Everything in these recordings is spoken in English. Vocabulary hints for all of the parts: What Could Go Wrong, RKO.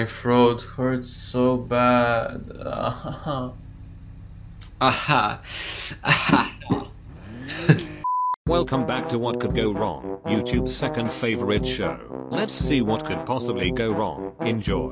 My throat hurts so bad. Welcome back to What Could Go Wrong, YouTube's second favorite show. Let's see what could possibly go wrong. Enjoy.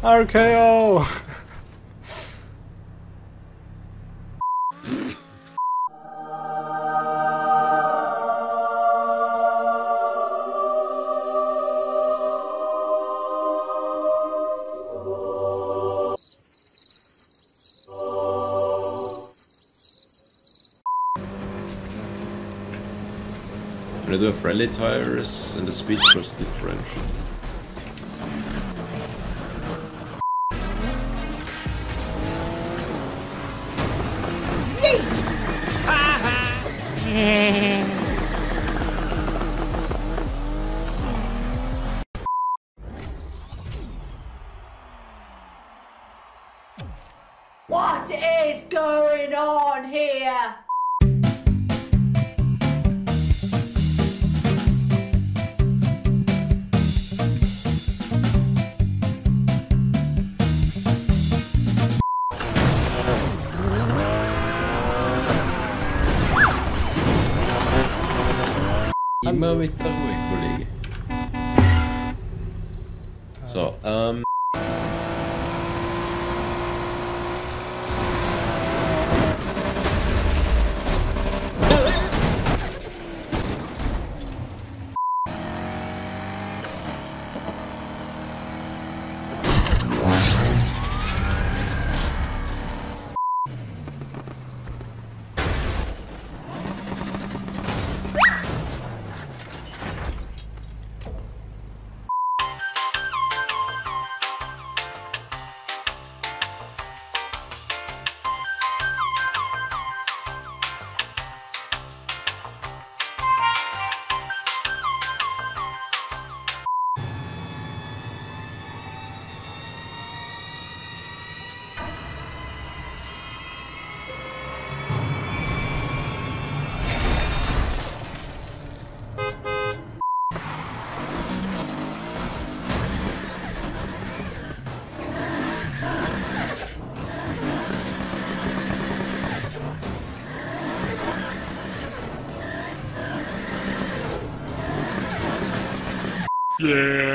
RKO! When I do a friendly tires and the speech was different. What is going on here? Immer mit der Ruhe, Kollege. So, yeah.